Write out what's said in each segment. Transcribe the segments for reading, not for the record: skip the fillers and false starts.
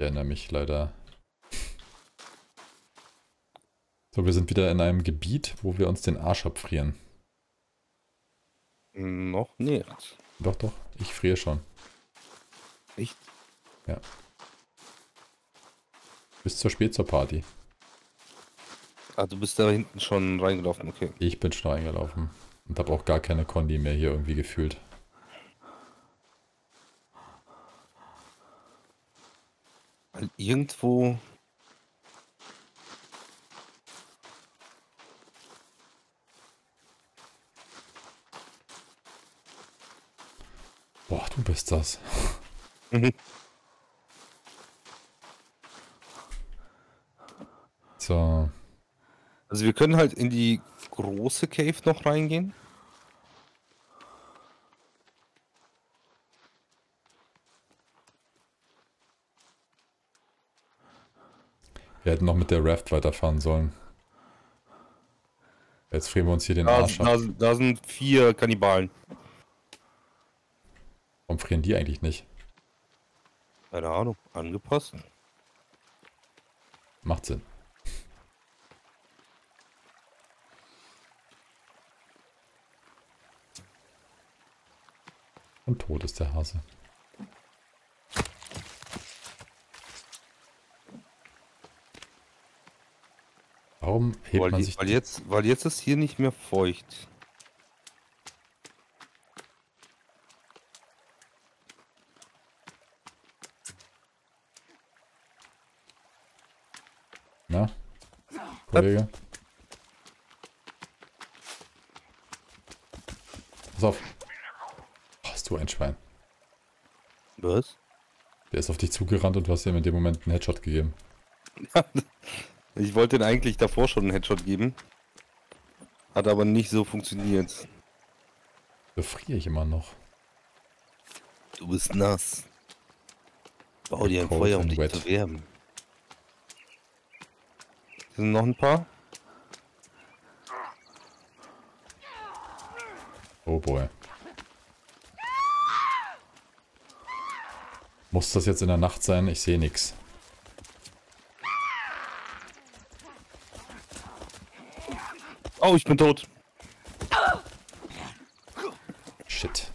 Ich erinnere mich leider. So, wir sind wieder in einem Gebiet, wo wir uns den Arsch abfrieren. Noch nicht. Doch, doch. Ich friere schon. Echt? Ja. Bis zu spät zur Party. Ah, du bist da hinten schon reingelaufen, okay. Ich bin schon reingelaufen. Und habe auch gar keine Kondi mehr hier irgendwie gefühlt. Weil irgendwo... Boah, du bist das. So. Also wir können halt in die große Cave noch reingehen. Wir hätten noch mit der Raft weiterfahren sollen. Jetzt frieren wir uns hier den Arsch ab. Da sind 4 Kannibalen. Warum frieren die eigentlich nicht? Keine Ahnung, angepasst. Macht Sinn. Und tot ist der Hase. Warum hebt man sich... Weil jetzt ist hier nicht mehr feucht. Na, Kollege? Pass auf. Du ein Schwein. Was? Der ist auf dich zugerannt und du hast ihm in dem Moment einen Headshot gegeben. Ich wollte ihn eigentlich davor schon einen Headshot geben. Hat aber nicht so funktioniert. Befriere ich immer noch. Du bist nass. Bau dir ein Feuer, um dich zu wärmen. Sind noch ein paar? Oh boy. Muss das jetzt in der Nacht sein? Ich sehe nichts. Oh, ich bin tot. Shit.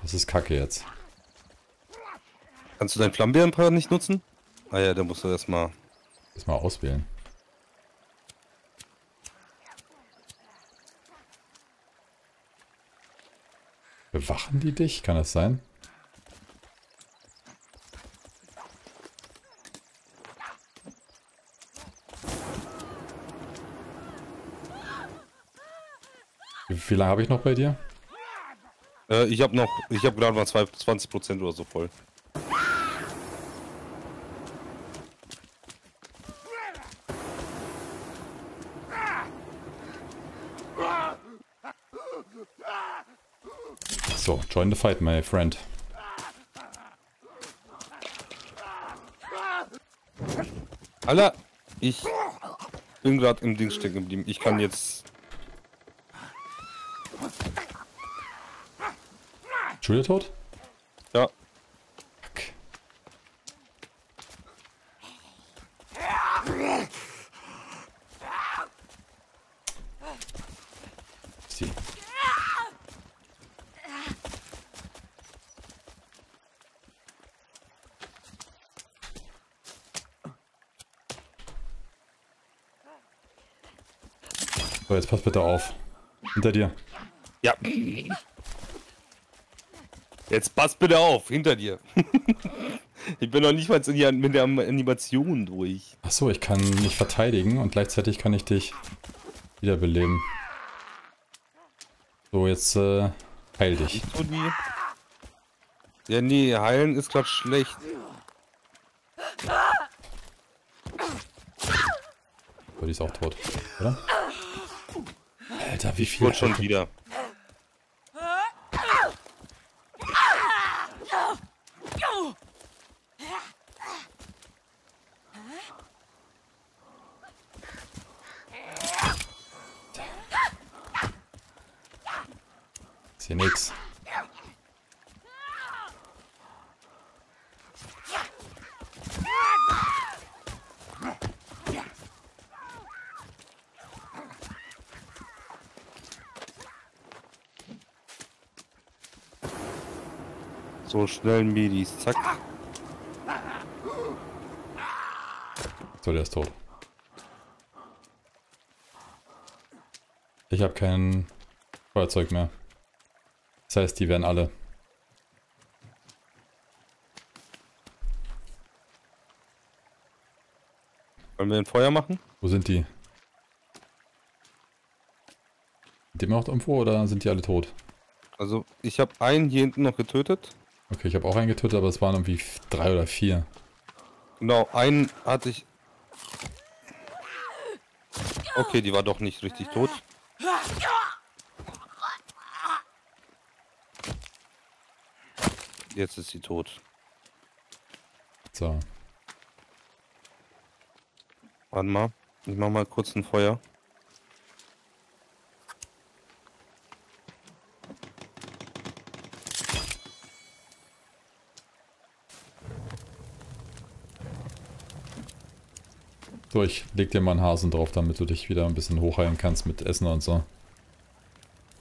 Das ist kacke jetzt. Kannst du deinen Flammenbeerenpaar nicht nutzen? Ah ja, da musst du erstmal... Erstmal auswählen. Bewachen die dich? Kann das sein? Wie lange habe ich noch bei dir? Ich habe gerade mal 20% oder so voll. So, join the fight, my friend. Alter, ich bin gerade im Ding stecken geblieben. Ich kann jetzt... Schulter tot? Ja. Okay. Sie. So, jetzt pass bitte auf. Hinter dir. Ja. Jetzt pass bitte auf, hinter dir. Ich bin noch nicht mal mit der Animation durch. Achso, ich kann mich verteidigen und gleichzeitig kann ich dich wiederbeleben. So, jetzt heil dich. Ja, nee, heilen ist gerade schlecht. So, die ist auch tot, oder? Alter, wie viel? Ich wurde schon wieder. Nix. So schnell Midis, zack. So, der ist tot. Ich habe kein Feuerzeug mehr. Das heißt, die werden alle. Wollen wir ein Feuer machen? Wo sind die? Sind die immer noch irgendwo oder sind die alle tot? Also, ich habe einen hier hinten noch getötet. Okay, ich habe auch einen getötet, aber es waren irgendwie 3 oder 4. Genau, einen hatte ich... Okay, die war doch nicht richtig tot. Jetzt ist sie tot. So. Warte mal, ich mach mal kurz ein Feuer. So, ich leg dir mal einen Hasen drauf, damit du dich wieder ein bisschen hochheilen kannst mit Essen und so.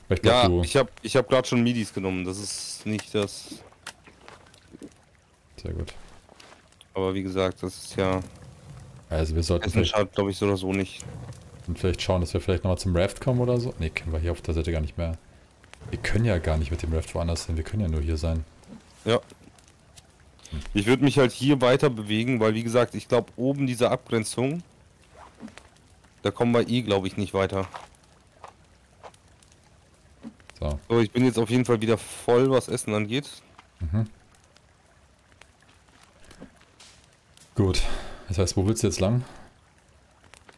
Ich glaub, ja, du... ich hab gerade schon Midis genommen, das ist nicht das... Sehr gut. Aber wie gesagt, das ist ja... Also wir sollten Essen schaut, glaube ich, so oder so nicht. Und vielleicht schauen, dass wir vielleicht nochmal zum Raft kommen oder so. Ne, können wir hier auf der Seite gar nicht mehr. Wir können ja gar nicht mit dem Raft woanders hin, wir können ja nur hier sein. Ja. Ich würde mich halt hier weiter bewegen, weil wie gesagt, ich glaube oben diese Abgrenzung, da kommen wir glaube ich nicht weiter. So. So, ich bin jetzt auf jeden Fall wieder voll, was Essen angeht. Mhm. Gut, das heißt, wo willst du jetzt lang?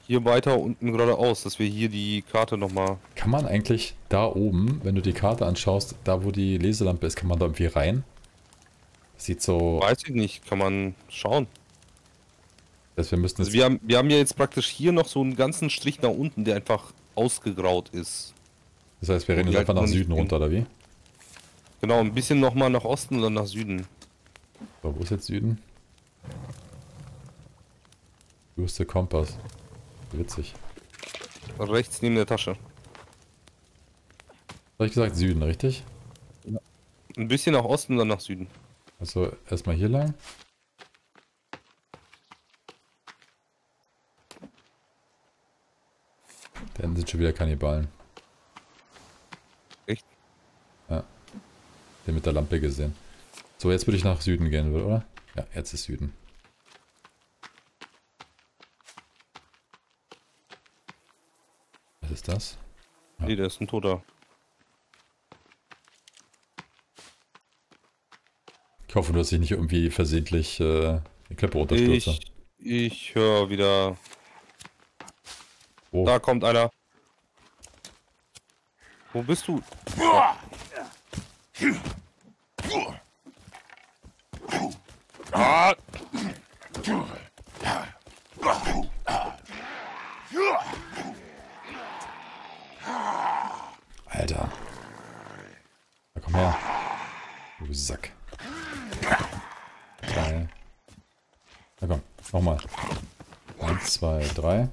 Hier weiter unten geradeaus, dass wir hier die Karte nochmal... Kann man eigentlich da oben, wenn du die Karte anschaust, da wo die Leselampe ist, kann man da irgendwie rein? Sieht so... Weiß ich nicht, kann man schauen. Das, wir müssen jetzt... Also wir haben ja jetzt praktisch hier noch so einen ganzen Strich nach unten, der einfach ausgegraut ist. Das heißt, wir rennen jetzt einfach nach Süden runter, oder wie? Genau, ein bisschen nochmal nach Osten oder nach Süden. So, wo ist jetzt Süden? Du hast den Kompass. Witzig. Rechts neben der Tasche. Habe ich gesagt Süden, richtig? Ja. Ein bisschen nach Osten oder nach Süden. Also erstmal hier lang. Dann sind schon wieder Kannibalen. Echt? Ja. Den mit der Lampe gesehen. So, jetzt würde ich nach Süden gehen, oder? Ja, jetzt ist Süden. Was ist das? Ja. Nee, der ist ein Toter. Ich hoffe, dass ich nicht irgendwie versehentlich die Klippe runterstürze. Ich höre wieder... Oh. Da kommt einer. Wo bist du? Ja. Ah. Alter. Na, komm her. Du Sack. Geil. Na komm, nochmal. 1, 2, 3.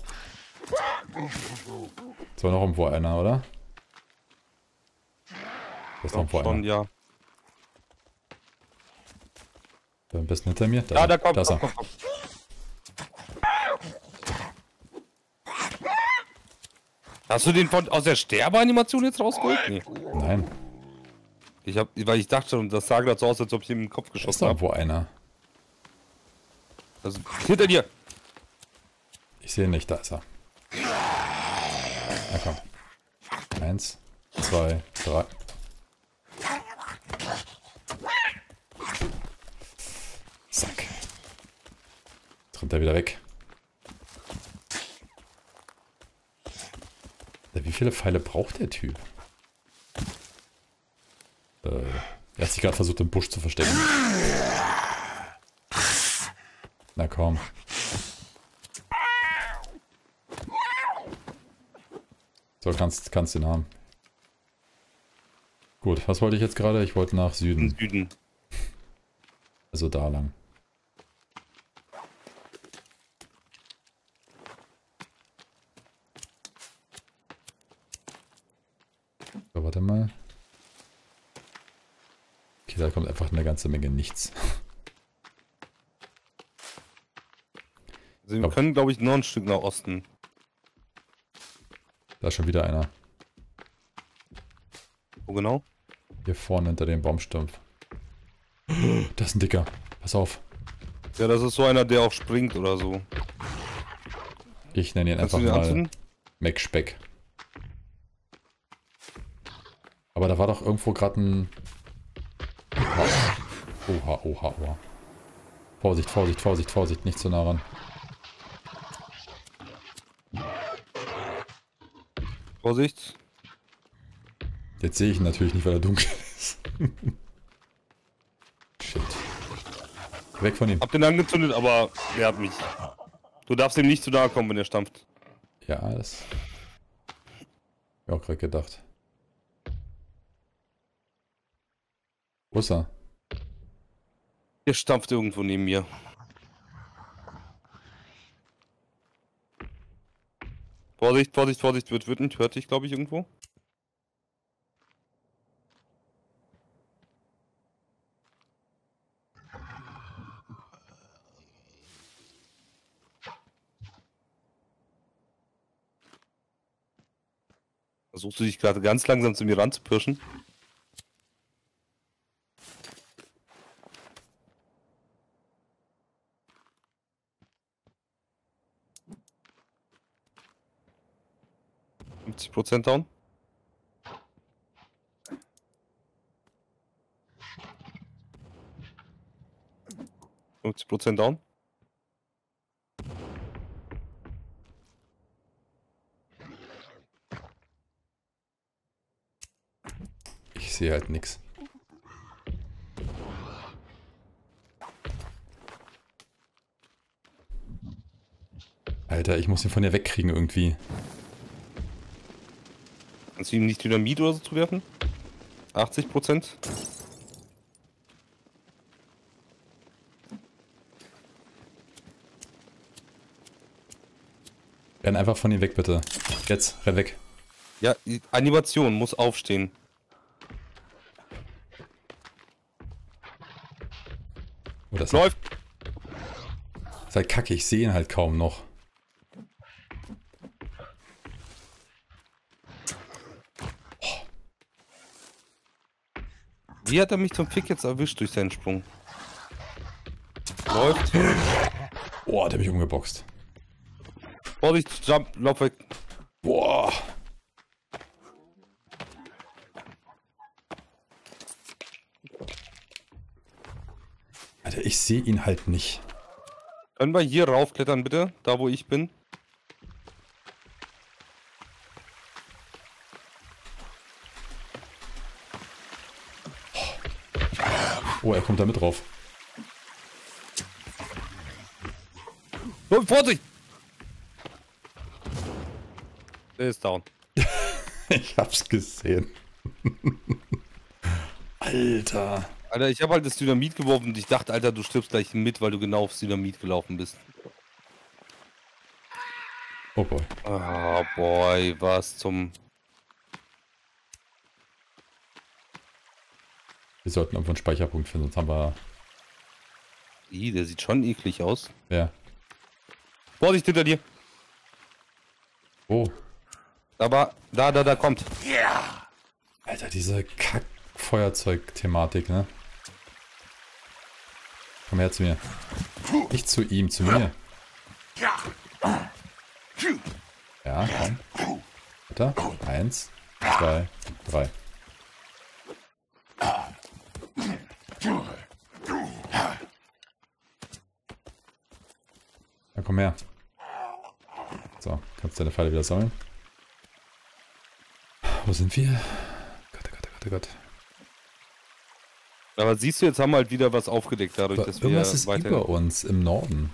Das war noch irgendwo einer, oder? Das ist noch irgendwo einer. Ja. Am besten hinter mir. Da, ja, da kommt, da ist er. Komm. Hast du den von aus der Sterbeanimation jetzt rausgeholt? Nee. Nein. Weil ich dachte schon, das sah gerade so aus, als ob ich ihm den Kopf geschossen habe. Ist da irgendwo einer? Also, hinter dir! Ich sehe ihn nicht, da ist er. Na komm. 1, 2, 3. Zack. Jetzt rennt er wieder weg. Wie viele Pfeile braucht der Typ? Er hat sich gerade versucht, im Busch zu verstecken. Na komm. So, kannst den haben. Gut, was wollte ich jetzt gerade? Ich wollte nach Süden. Süden. Also da lang. da kommt einfach eine ganze Menge nichts. Also wir können, glaube ich, noch ein Stück nach Osten. Da ist schon wieder einer. Wo genau? Hier vorne hinter dem Baumstumpf. Das ist ein Dicker. Pass auf. Ja, das ist so einer, der auch springt oder so. Ich nenne ihn einfach mal Mac-Speck. Aber da war doch irgendwo gerade ein... Oha, oha, oha. Vorsicht, Vorsicht, Vorsicht, Vorsicht. Nicht zu nah ran. Vorsicht. Jetzt sehe ich ihn natürlich nicht, weil er dunkel ist. Shit. Weg von ihm. Hab den angezündet, aber er hat mich. Du darfst ihm nicht zu nahe kommen, wenn er stampft. Ja, das... Ich hab auch gerade gedacht. Wo ist er? Er stampft irgendwo neben mir. Vorsicht, Vorsicht, Vorsicht, wird wütend, hört dich, glaube ich, irgendwo. Versuchst du dich gerade ganz langsam zu mir ranzupirschen? Down. Down. Ich sehe halt nichts. Alter, ich muss ihn von hier wegkriegen irgendwie. Kannst du ihm nicht Dynamit oder so zuwerfen? 80%? Renn einfach von ihm weg, bitte. Jetzt, renn weg. Ja, die Animation muss aufstehen. Oh, das läuft! Ist halt kacke, ich sehe ihn halt kaum noch. Wie hat er mich zum Fick jetzt erwischt durch seinen Sprung? Läuft. Boah, der hat mich umgeboxt. Vorsicht, Jump, lauf weg. Boah. Alter, ich sehe ihn halt nicht. Können wir hier raufklettern bitte, da wo ich bin? Oh, er kommt da mit drauf. Oh, Vorsicht! Der ist down. Ich hab's gesehen. Alter. Alter, ich hab halt das Dynamit geworfen und ich dachte, Alter, du stirbst gleich mit, weil du genau aufs Dynamit gelaufen bist. Oh boy. Ah, boy, was zum... Wir sollten irgendwo einen Speicherpunkt finden, sonst haben wir... Ih, der sieht schon eklig aus. Ja. Vorsicht hinter dir! Oh. Aber, da kommt. Ja! Alter, diese Kack-Feuerzeug-Thematik, ne? Komm her zu mir. Nicht zu ihm, zu mir. Ja, komm. Weiter. 1, 2, 3. Ja, komm her. So, kannst deine Pfeile wieder sammeln. Wo sind wir? Gott, oh Gott, oh Gott, oh Gott. Aber siehst du, jetzt haben wir halt wieder was aufgedeckt, dadurch, dass wir irgendwas ist über uns im Norden.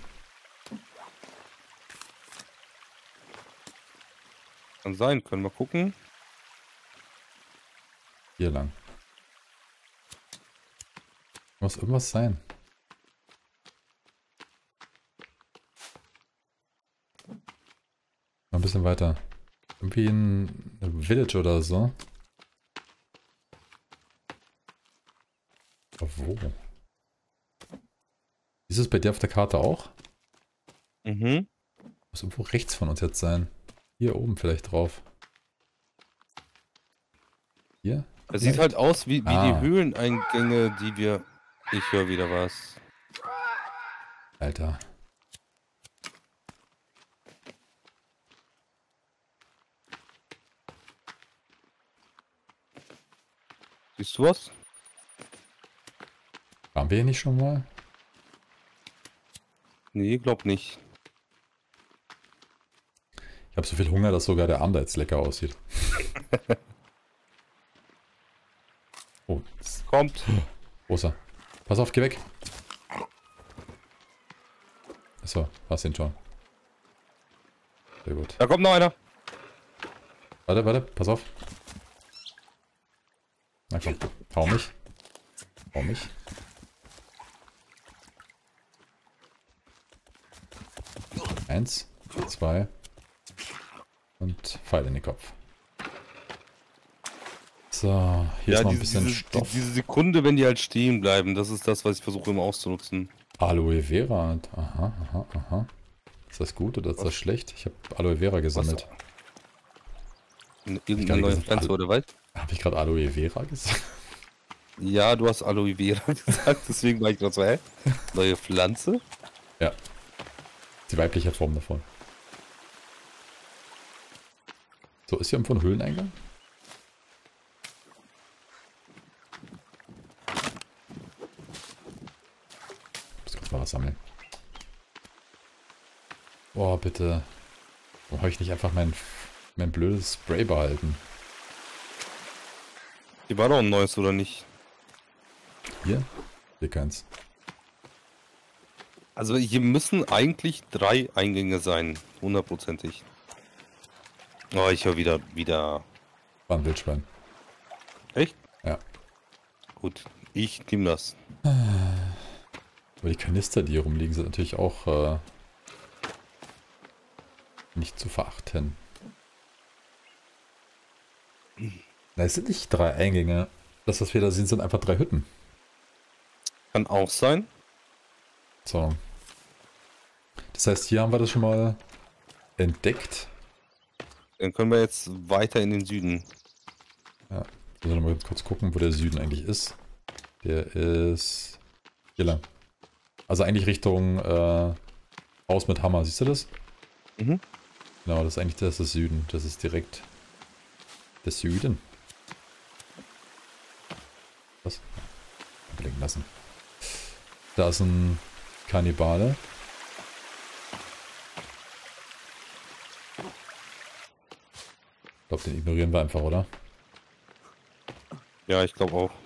Kann sein, können wir gucken. Hier lang. Muss irgendwas sein. Noch ein bisschen weiter. Irgendwie ein Village oder so. Wo? Ist es bei dir auf der Karte auch? Mhm. Muss irgendwo rechts von uns jetzt sein. Hier oben vielleicht drauf. Hier? Das sieht halt aus wie, die Höhleneingänge, die wir... Ich höre wieder was. Alter. Siehst du was? Waren wir hier nicht schon mal? Nee, glaub nicht. Ich habe so viel Hunger, dass sogar der Arm da jetzt lecker aussieht. Oh, das kommt. Großer. Pass auf, geh weg. Achso, hast ihn schon. Sehr gut. Da kommt noch einer. Warte, warte, pass auf. Na komm, hau mich. Hau mich. Eins, zwei. Und Pfeil in den Kopf. So, hier ja, ist noch ein bisschen Stoff. Diese Sekunde, wenn die halt stehen bleiben, das ist das, was ich versuche immer auszunutzen. Aloe Vera, aha, aha, aha. Ist das gut oder ist das schlecht? Ich habe Aloe Vera gesammelt. Irgendeine neue Pflanze oder was? Habe ich gerade Aloe Vera gesagt? Ja, du hast Aloe Vera gesagt, deswegen war ich gerade so, hä? Neue Pflanze? Ja. Die weibliche Form davon. So, ist hier irgendwo ein Höhleneingang? Ich muss kurz mal was sammeln. Boah, bitte. Warum habe ich nicht einfach mein blödes Spray behalten? Hier war doch ein neues, oder nicht? Hier? Hier keins. Also hier müssen eigentlich 3 Eingänge sein. Hundertprozentig. Oh, ich höre wieder... War ein Wildschwein. Echt? Ja. Gut, ich nehme das. Aber die Kanister, die hier rumliegen, sind natürlich auch nicht zu verachten. Na, es sind nicht 3 Eingänge. Das, was wir da sehen, sind einfach 3 Hütten. Kann auch sein. So. Das heißt, hier haben wir das schon mal entdeckt. Dann können wir jetzt weiter in den Süden. Ja, wir sollen mal kurz gucken, wo der Süden eigentlich ist. Der ist hier lang. Also eigentlich Richtung Haus mit Hammer, siehst du das? Mhm. Genau, das ist eigentlich das Süden. Das ist direkt der Süden. Was? Blinken lassen. Da ist ein Kannibale. Ich glaube, den ignorieren wir einfach, oder? Ja, ich glaube auch.